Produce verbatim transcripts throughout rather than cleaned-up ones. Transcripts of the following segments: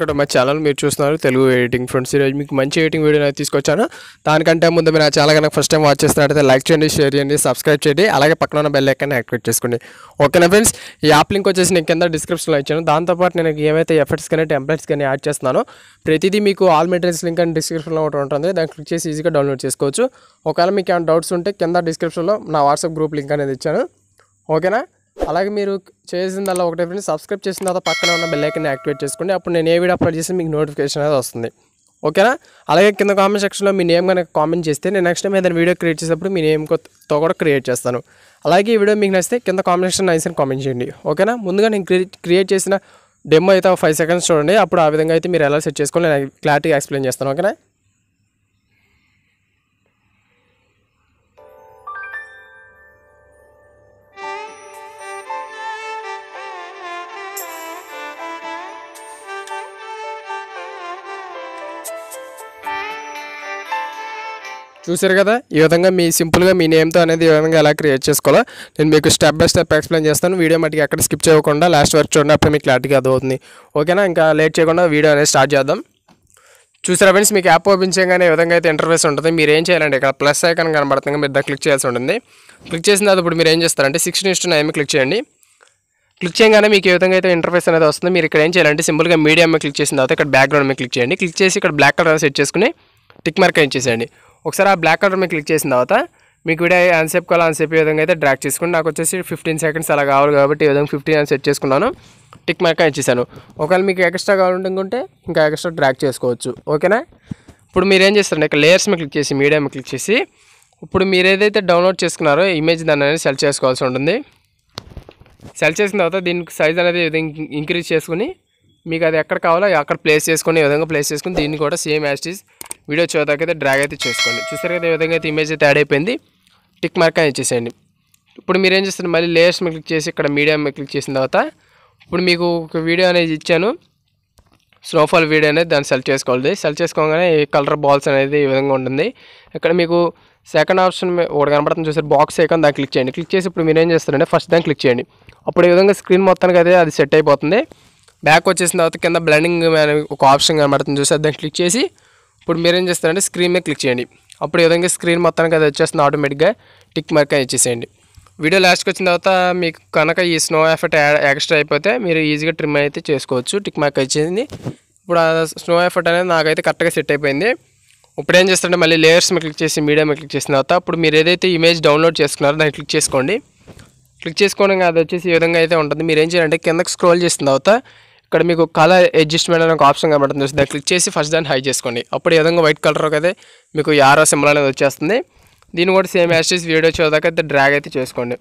ఇక్కడ మా ఛానల్ మీరు చూస్తున్నారు తెలుగు ఎడిటింగ్ ఫ్రెండ్స్. ఈరోజు మీకు మంచి ఎడిటింగ్ వీడియో అయితే తీసుకొచ్చాను. దానికంటే ముందు మీరు నా ఛానల్ కనుక ఫస్ట్ టైం వాచ్ చేస్తున్నట్లయితే లైక్ చేయండి, షేర్ చేయండి, సబ్స్క్రైబ్ చేయండి, అలాగే పక్కన ఉన్న బెల్ ఐకాన్ని యాక్టివేట్ చేసుకోండి. ఓకేనా ఫ్రెండ్స్, ఈ యాప్ లింక్ వచ్చేసి నేను కింద డిస్క్రిప్షన్లో ఇచ్చాను. దాంతోపాటు నేను ఏమైతే ఎఫర్ట్స్ కానీ టెంప్లెట్స్ కానీ యాడ్ చేస్తున్నానో ప్రతిదీ మీకు ఆల్ మెటీరియల్స్ లింక్ అని డిస్క్రిప్షన్లో ఒకటి ఉంటుంది. దాన్ని క్లిక్ చేసి ఈజీగా డౌన్లోడ్ చేసుకోవచ్చు. ఒకవేళ మీకు ఏమైనా డౌట్స్ ఉంటే కింద డిస్క్రిప్షన్లో నా వాట్సాప్ గ్రూప్ లింక్ అనేది ఇచ్చాను. ఓకేనా, అలాగే మీరు చేసిందల్లా ఒకటే ఫ్రెండ్స్, సబ్స్క్రైబ్ చేసిన తర్వాత పక్కన ఉన్న బెల్ ఐకాన్ని యాక్టివేట్ చేసుకోండి. అప్పుడు నేను ఏ వీడియో అప్లోడ్ చేసి మీకు నోటిఫికేషన్ అనేది వస్తుంది. ఓకేనా, అలాగే కింద కామెంట్ సెక్షన్లో మీ నేమ్ కనుక కామెంట్ చేస్తే నేను నెక్స్ట్ టైం ఏదైనా వీడియో క్రియేట్ చేసినప్పుడు మీ నేమ్తో కూడా క్రియేట్ చేస్తాను. అలాగే ఈ వీడియో మీకు నచ్చితే కింద కామెంట్ సెక్షన్ నైస్ అని కామెంట్ చేయండి. ఓకేనా, ముందుగా నేను క్రియేట్ చేసిన డెమో అయితే ఫైవ్ సెకండ్స్ చూడండి. అప్పుడు ఆ విధంగా అయితే మీరు ఎలా సెట్ చేసుకోవాలి నేను క్లారిటీగా ఎక్స్ప్లెయిన్ చేస్తాను. ఓకేనా, చూసారు కదా ఈ విధంగా మీ సింపుల్గా మీ నేమ్తో అనేది ఈ విధంగా ఎలా క్రియేట్ చేసుకోవాలో నేను మీకు స్టెప్ బై స్టెప్ ఎక్స్ప్లెయిన్ చేస్తాను. వీడియో మటుకు ఎక్కడ స్కిప్ చేయకుండా లాస్ట్ వరకు చూడండి, అప్పుడు మీకు క్లారిటీగా అర్థమవుతుంది. ఓకేనా, ఇంకా లేట్ చేయకుండా వీడియో అనేది స్టార్ట్ చేద్దాం. చూసారా ఫ్రెండ్స్, మీకు యాప్ ఓపెన్ చేయగానే ఈ విధంగా అయితే ఇంటర్ఫేస్ ఉంటుంది. మీరు ఏం చేయాలంటే ఇక్కడ ప్లస్ ఐకాన్ కనబడుతుంది, మీరు దాన్ని క్లిక్ చేయాల్సి ఉంటుంది. క్లిక్ చేసిన తర్వాత ఇప్పుడు మీరు ఏం చేస్తారంటే సిక్స్టీన్ ఇస్టు నైన్ క్లిక్ చేయండి. క్లిక్ చేయగానే మీకు ఏ విధంగా అయితే ఇంటర్ఫేస్ అనేది వస్తుంది. మీరు ఇక్కడ ఏం చేయాలంటే సింపుల్గా మీడియా మీద క్లిక్ చేసిన తర్వాత ఇక్కడ బ్యాక్గ్రౌండ్ మీద క్లిక్ చేయండి. క్లిక్ చేసి ఇక్కడ బ్లాక్ కలర్ సెట్ చేసుకుని టిక్ మార్క్ ఏం చేసేయండి. ఒకసారి ఆ బ్లాక్ కలర్ మీద క్లిక్ చేసిన తర్వాత మీకు వీడియో అన్సేపు కావాలి అన్సేపు ఈ విధంగా అయితే డ్రాక్ చేసుకుని నాకు వచ్చేసి ఫిఫ్టీన్ సెకండ్స్ అలా కావాలి కాబట్టి ఈ విధంగా ఫిఫ్టీన్ అని సెట్ చేసుకున్నాను. టిక్ మార్క్ ఇచ్చేసాను. ఒకవేళ మీకు ఎక్స్ట్రా కావాలనుకుంటే ఇంకా ఎక్స్ట్రా డ్రాక్ చేసుకోవచ్చు. ఓకేనా, ఇప్పుడు మీరు ఏం చేస్తారంటే ఇక్కడ లేయర్స్ మీద క్లిక్ చేసి మీడియా మీద క్లిక్ చేసి ఇప్పుడు మీరు ఏదైతే డౌన్లోడ్ చేసుకున్నారో ఇమేజ్ దాన్ని అనేది సెలెక్ట్ చేసుకోవాల్సి ఉంటుంది. సెలెక్ట్ చేసిన తర్వాత దీనికి సైజ్ అనేది ఇంక్రీజ్ చేసుకుని మీకు అది ఎక్కడ కావాలో అక్కడ ప్లేస్ చేసుకుని ఈ విధంగా ప్లేస్ చేసుకుని దీన్ని కూడా same as it is video చూడకైతే డ్రాగ్ అయితే చేసుకోండి. చూసారు కదా ఈ విధంగా అయితే ఇమేజ్ అయితే యాడ్ అయిపోయింది. టిక్ మార్క్ అని ఇచ్చేసేయండి. ఇప్పుడు మీరు ఏం చేస్తారు మళ్ళీ లేయర్స్ మీద క్లిక్ చేసి ఇక్కడ మీడియా మీద క్లిక్ చేసిన తర్వాత ఇప్పుడు మీకు ఒక వీడియో అనేది ఇచ్చాను, స్నోఫాల్ వీడియో అనేది దాన్ని సెలెక్ట్ చేసుకోవాలి. సెలెక్ట్ చేసుకోగానే ఈ కలర్ బాల్స్ అనేది ఈ విధంగా ఉంటుంది. ఇక్కడ మీకు సెకండ్ ఆప్షన్ ఒకటి కనబడుతుంది చూసారు, బాక్స్ ఐకాన్, దాన్ని క్లిక్ చేయండి. క్లిక్ చేసి ఇప్పుడు మీరు ఏం చేస్తారంటే ఫస్ట్ దాన్ని క్లిక్ చేయండి. అప్పుడు ఈ విధంగా స్క్రీన్ మొత్తానికి అయితే అది సెట్ అయిపోతుంది. బ్యాక్ వచ్చేసిన తర్వాత కింద బ్లెండింగ్ ఒక ఆప్షన్ కనబడుతుంది చూసారు, దాన్ని క్లిక్ చేసి ఇప్పుడు మీరేం చేస్తారంటే స్క్రీన్ మీద క్లిక్ చేయండి. అప్పుడు ఈ విధంగా స్క్రీన్ మొత్తానికి అది వచ్చేస్తుంది. ఆటోమేటిక్గా టిక్ మార్క్ అని ఇచ్చేసేయండి. వీడియో లాస్ట్కి వచ్చిన తర్వాత మీకు కనుక ఈ స్నో ఎఫెక్ట్ ఎక్స్ట్రా అయిపోతే మీరు ఈజీగా ట్రిమ్ అయితే చేసుకోవచ్చు. టిక్ మార్క్ ఇచ్చేసింది. ఇప్పుడు స్నో ఎఫెక్ట్ అనేది నాకైతే కరెక్ట్గా సెట్ అయిపోయింది. ఇప్పుడు ఏం చేస్తారంటే మళ్ళీ లేయర్స్ మీద క్లిక్ చేసి మీడియా మీద క్లిక్ చేసిన తర్వాత ఇప్పుడు మీరు ఏదైతే ఇమేజ్ డౌన్లోడ్ చేసుకున్నారో దాన్ని క్లిక్ చేసుకోండి. క్లిక్ చేసుకోవడం అది వచ్చేసి ఈ విధంగా అయితే ఉంటుంది. మీరు ఏం చేయాలంటే కిందకి స్క్రోల్ చేసిన తర్వాత ఇక్కడ మీకు కలర్ అడ్జస్ట్మెంట్ అనే ఒక ఆప్షన్ కనబడుతుంది, దాన్ని క్లిక్ చేసి ఫస్ట్ దాన్ని హై చేసుకోండి. అప్పుడు ఈ విధంగా వైట్ కలర్ అయితే మీకు యారో సింబల్ అనేది వచ్చేస్తుంది. దీన్ని కూడా సేమ్ యాజ్ చేసి వీడియో చూడకైతే డ్రాగ్ అయితే చేసుకోండి.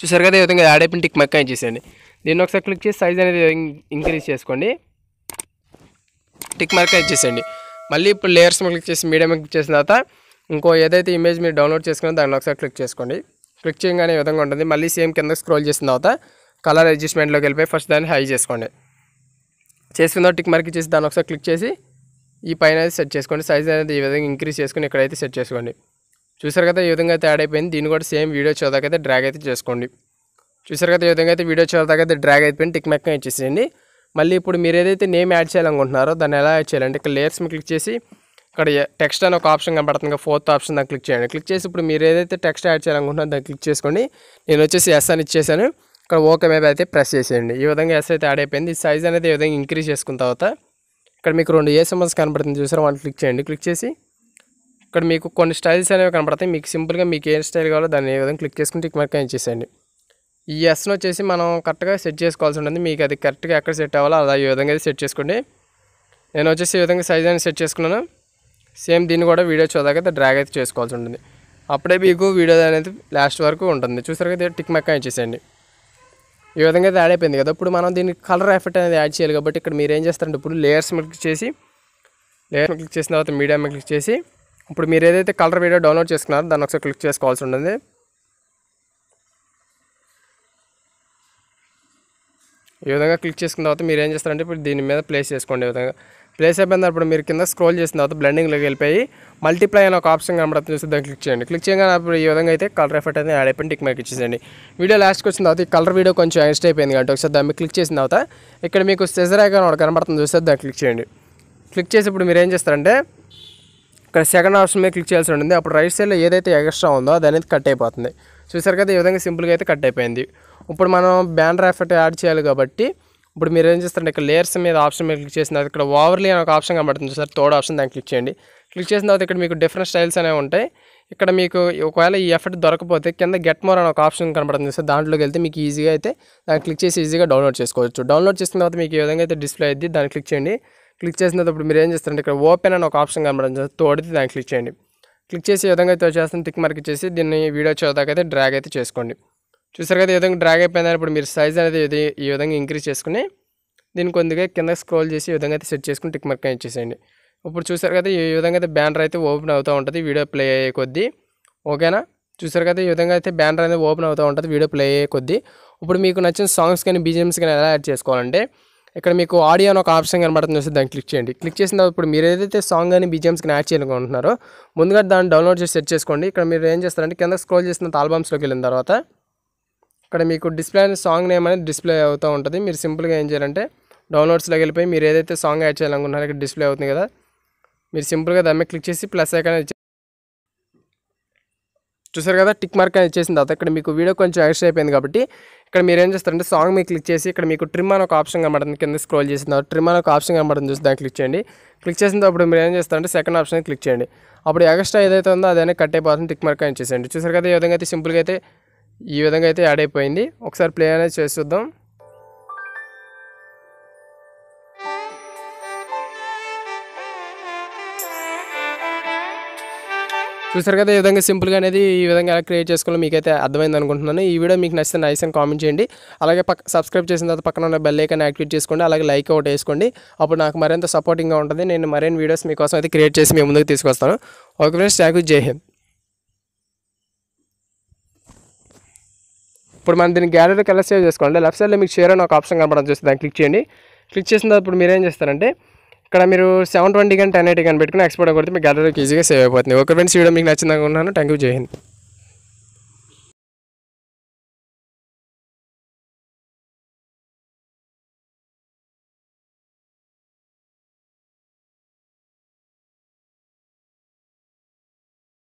చూసారు కదా ఈ విధంగా యాడ్ అయిపోయిన టిక్ మార్క్ చేసేయండి. దీన్ని ఒకసారి క్లిక్ చేసి సైజ్ అనేది ఇంక్రీజ్ చేసుకోండి. టిక్ మార్క్ చేసేయండి. మళ్ళీ ఇప్పుడు లేయర్స్ క్లిక్ చేసి మీడియం క్లిక్ చేసిన తర్వాత ఇంకో ఏదైతే ఇమేజ్ మీరు డౌన్లోడ్ చేసుకున్నా దాన్ని ఒకసారి క్లిక్ చేసుకోండి. క్లిక్ చేయగానే ఈ విధంగా ఉంటుంది. మళ్ళీ సేమ్ కింద స్క్రోల్ చేసిన తర్వాత కలర్ అడ్జస్ట్మెంట్లోకి వెళ్ళిపోయి ఫస్ట్ దాన్ని హై చేసుకోండి. చేసుకున్న టిక్ మార్క్ చేసి దాన్ని ఒకసారి క్లిక్ చేసి ఈ పైన అయితే సెట్ చేసుకోండి. సైజ్ అనేది ఈ విధంగా ఇంక్రీజ్ చేసుకుని ఇక్కడైతే సెట్ చేసుకోండి. చూసారు కదా ఈ విధంగా అయితే యాడ్ అయిపోయింది. దీన్ని కూడా సేమ్ వీడియో చూడకైతే డ్రాగ్ అయితే చేసుకోండి. చూసారు కదా ఈ విధంగా అయితే వీడియో చూడకైతే డ్రాగ్ అయిపోయింది. టిక్ మార్క్ ఇచ్చేసేయండి. మళ్ళీ ఇప్పుడు మీరు ఏదైతే నేమ్ యాడ్ చేయాలనుకుంటున్నారో దాన్ని ఎలా యాడ్ చేయాలంటే ఇక్కడ లేయర్స్ క్లిక్ చేసి ఇక్కడ టెక్స్ట్ అని ఒక ఆప్షన్ కనబడుతుంది, ఫోర్త్ ఆప్షన్ దాన్ని క్లిక్ చేయండి. క్లిక్ చేసి ఇప్పుడు మీరు ఏదైతే టెక్స్ట్ యాడ్ చేయాలనుకుంటున్నారో దాన్ని క్లిక్ చేసుకోండి. నేను వచ్చేసి ఎస్ అని ఇచ్చేసాను. ఇక్కడ ఓకే మీద అయితే ప్రెస్ చేసేయండి. ఈ విధంగా ఎస్ అయితే యాడ్ అయిపోయింది. సైజ్ అనేది ఈ విధంగా ఇంక్రీజ్ చేసుకున్న తర్వాత ఇక్కడ మీకు రెండు ఏ సింబల్స్ కనబడుతుంది చూసారు, వాటిని క్లిక్ చేయండి. క్లిక్ చేసి ఇక్కడ మీకు కొన్ని స్టైల్స్ అనేవి కనబడతాయి. మీకు సింపుల్గా మీకు ఏ స్టైల్ కావాలో దాన్ని ఏ విధంగా క్లిక్ చేసుకుని టిక్ మార్క్ చేసేయండి. ఈ ఎస్ను వచ్చేసి మనం కరెక్ట్గా సెట్ చేసుకోవాల్సి ఉంటుంది. మీకు అది కరెక్ట్గా ఎక్కడ సెట్ అవ్వాలో అలా ఈ విధంగా అయితే సెట్ చేసుకోండి. నేను వచ్చేసి ఈ విధంగా సైజ్ అనేది సెట్ చేసుకున్నాను. సేమ్ దీన్ని కూడా వీడియో చూడకైతే డ్రాగ్ అయితే చేసుకోవాల్సి ఉంటుంది. అప్పుడే మీకు వీడియో అనేది లాస్ట్ వరకు ఉంటుంది. చూసారు కదా టిక్ మార్క్ చేసేయండి. ఈ విధంగా అయితే యాడ్ అయిపోయింది కదా. ఇప్పుడు మనం దీనికి కలర్ ఎఫెక్ట్ అనేది యాడ్ చేయాలి కాబట్టి ఇక్కడ మీరు ఏం చేస్తారంటే ఇప్పుడు లేయర్స్ మీద క్లిక్ చేసి లేయర్స్ మీద క్లిక్ చేసిన తర్వాత మీడియా మీద క్లిక్ చేసి ఇప్పుడు మీరు ఏదైతే కలర్ వీడియో డౌన్లోడ్ చేసుకున్నారో దాన్ని ఒకసారి క్లిక్ చేసుకోవాల్సి ఉంటుంది. ఈ విధంగా క్లిక్ చేసుకున్న తర్వాత మీరు ఏం చేస్తారంటే ఇప్పుడు దీని మీద ప్లేస్ చేసుకోండి. ఈ విధంగా ప్లేస్ అయిపోయినప్పుడు మీరు కింద స్క్రోల్ చేసిన తర్వాత బ్లెండింగ్లోకి వెళ్ళిపోయి మల్టిప్లై అనే ఒక ఆప్షన్ కనబడుతుంది చూసి దాన్ని క్లిక్ చేయండి. క్లిక్ చేయగానే అప్పుడు ఈ విధంగా అయితే కలర్ ఎఫెక్ట్ అయితే యాడ్ అయిపోయి టిక్ మార్క్ ఇచ్చేసేయండి. వీడియో లాస్ట్కి వచ్చిన తర్వాత ఈ కలర్ వీడియో కొంచెం యాడ్ అయిపోయింది కాబట్టి ఒకసారి దాన్ని క్లిక్ చేసిన తర్వాత ఇక్కడ మీకు సెజర్ ఐకాన్ ఒకటి కనబడుతుంది చూసి దాన్ని క్లిక్ చేయండి. క్లిక్ చేసి ఇప్పుడు మీరు ఏం చేస్తారంటే ఇక్కడ సెకండ్ ఆప్షన్ మీద క్లిక్ చేయాల్సి ఉంటుంది. అప్పుడు రైట్ సైడ్లో ఏదైతే ఎక్స్ట్రా ఉందో అది అనేది కట్ అయిపోతుంది. చూసారు కదా, ఈ విధంగా సింపుల్గా అయితే కట్ అయిపోయింది. ఇప్పుడు మనం బ్యానర్ ఎఫెక్ట్ యాడ్ చేయాలి కాబట్టి ఇప్పుడు మీరు ఏం చేస్తారంటే ఇక్కడ లేయర్స్ మీద ఆప్షన్ మీద క్లిక్ చేసిన తర్వాత ఇక్కడ ఓవర్లీ అనే ఒక ఆప్షన్ కనబడుతుంది సార్, థర్డ్ ఆప్షన్ దాన్ని క్లిక్ చేయండి. క్లిక్ చేసిన తర్వాత ఇక్కడ మీకు డిఫరెంట్ స్టైల్స్ అనేవి ఉంటాయి. ఇక్కడ మీకు ఒకవేళ ఈ ఎఫెక్ట్ దొరకపోతే కింద గెట్ మోర్ అనే ఒక ఆప్షన్ కనబడుతుంది సార్, దాంట్లోకి వెళ్తే మీకు ఈజీగా అయితే దాన్ని క్లిక్ చేసి ఈజీగా డౌన్లోడ్ చేసుకోవచ్చు. డౌన్లోడ్ చేసిన తర్వాత మీకు ఈ విధంగా అయితే డిస్ప్లే అయ్యింది, దాన్ని క్లిక్ చేయండి. క్లిక్ చేసిన ఇప్పుడు మీరు ఏం చేస్తారంటే ఇక్కడ ఓపెన్ అనే ఒక ఆప్షన్ కనబడుతుంది సార్, తోడితే దాన్ని క్లిక్ చేయండి. క్లిక్ చేసి ఈ విధంగా అయితే వచ్చేస్తుంది, టిక్ మార్క్ చేసి దీన్ని వీడియో చూడదాకైతే డ్రాగ్ అయితే చేసుకోండి. చూసారు కదా, ఈ విధంగా డ్రాగ్ అయిపోయిందని ఇప్పుడు మీరు సైజ్ అనేది ఈ విధంగా ఇంక్రీజ్ చేసుకుని దీన్ని కొద్దిగా కింద స్క్రోల్ చేసి ఈ విధంగా అయితే సెట్ చేసుకుని టిక్ మార్క్ ఇచ్చేసేయండి. ఇప్పుడు చూసారు కదా, ఈ విధంగా అయితే బ్యానర్ అయితే ఓపెన్ అవుతూ ఉంటుంది వీడియో ప్లే అయ్యే కొద్దీ. ఓకేనా, చూసారు కదా, ఈ విధంగా అయితే బ్యానర్ అనేది ఓపెన్ అవుతూ ఉంటుంది వీడియో ప్లే అయ్యే కొద్దీ. ఇప్పుడు మీకు నచ్చిన సాంగ్స్ కానీ బీజిఎమ్స్ కానీ ఎలా యాడ్ చేసుకోవాలంటే ఇక్కడ మీకు ఆడియో అని ఒక ఆప్షన్ కనబడుతుంది చూస్తే దాన్ని క్లిక్ చేయండి. క్లిక్ చేసిన తర్వాత ఇప్పుడు మీరు ఏదైతే సాంగ్ అని బీజిఎమ్స్ కానీ యాడ్ చేయాలనుకుంటున్నారో ముందుగా దాన్ని డౌన్లోడ్ చేసి సెట్ చేసుకోండి. ఇక్కడ మీరు ఏం చేస్తారంటే కింద స్క్రోల్ చేసిన ఆల్బమ్స్లోకి వెళ్ళిన తర్వాత ఇక్కడ మీకు డిస్ప్లే అనే సాంగ్ నేమ్ అనేది డిస్ప్లే అవుతూ ఉంటుంది. మీరు సింపుల్గా ఏం చేయాలంటే డౌన్లోడ్స్లోకి వెళ్ళిపోయి మీరు ఏదైతే సాంగ్ యాడ్ చేయాలనుకుంటున్నారో ఇక్కడ డిస్ప్లే అవుతుంది కదా, మీరు సింపుల్గా దాని మీద క్లిక్ చేసి ప్లస్ ఐకాన్ ఇచ్చే చూసారు కదా టిక్ మార్క్ అని ఇచ్చేసిన తర్వాత ఇక్కడ మీకు వీడియో కొంచెం ఎక్స్ట్రా అయిపోయింది కాబట్టి ఇక్కడ మీరు ఏం చేస్తారంటే సాంగ్ మీద క్లిక్ చేసి ఇక్కడ మీకు ట్రిమ్ అని ఒక ఆప్షన్ కనబడుతుంది, కింద స్క్రోల్ చేసిన తర్వాత ట్రిమ్ అని ఒక ఆప్షన్ కనబడుతుంది చూసి దాన్ని క్లిక్ చేయండి. క్లిక్ చేసిన తర్వాత మీరు ఏం చేస్తారంటే సెకండ్ ఆప్షన్ క్లిక్ చేయండి. అప్పుడు ఎక్స్ట్రా ఏదైతే ఉందో అదే కట్ అయిపోతుంది, టిక్ మార్క్ అని ఇచ్చేసేయండి. చూసారు కదా, ఈ విధంగా అయితే సింపుల్గా అయితే ఈ విధంగా అయితే యాడ్ అయిపోయింది. ఒకసారి ప్లే అనేది చేసి చూద్దాం. చూసారు కదా, ఈ విధంగా సింపుల్గా అనేది ఈ విధంగా ఎలా క్రియేట్ చేసుకోవాలో మీకైతే అర్థమైంది అనుకుంటున్నాను. ఈ వీడియో మీకు నచ్చితే నైస్ అని కామెంట్ చేయండి. అలాగే పక్క సబ్స్క్రైబ్ చేసిన తర్వాత పక్కన ఉన్న బెల్ ఐకాన్ యాక్టివేట్ చేసుకోండి. అలాగే లైక్ ఒకటి వేసుకోండి, అప్పుడు నాకు మరింత సపోర్టింగ్గా ఉంటుంది. నేను మరిన్ని వీడియోస్ మీకోసం అయితే క్రియేట్ చేసి మీ ముందుకు తీసుకొస్తాను. ఓకే ఫ్రెండ్స్, థ్యాంక్ యూ, జై హింద్. ఇప్పుడు మనం దీన్ని గ్యాలరీకి ఎలా సేవ్ చేసుకోండి, లెఫ్ట్ సైడ్లో మీకు షేర్ అని ఒక ఆప్షన్ కనబడడం చూస్తే దాన్ని క్లిక్ చేయండి. క్లిక్ చేసిన ఇప్పుడు మీరు ఏం చేస్తారంటే ఇక్కడ మీరు సెవెన్ ట్వంటీ కానీ టెన్ ఎయిటీ కానీ పెట్టుకుని ఎక్స్పోర్ట్ కొడితే మీ గ్యాలరీకి ఈజీగా సేవ్ అయిపోతుంది. ఓకే ఫ్రెండ్స్, వీడియో మీకు నచ్చింది అనుకుంటున్నాను. థ్యాంక్ యూ, జై హింద్.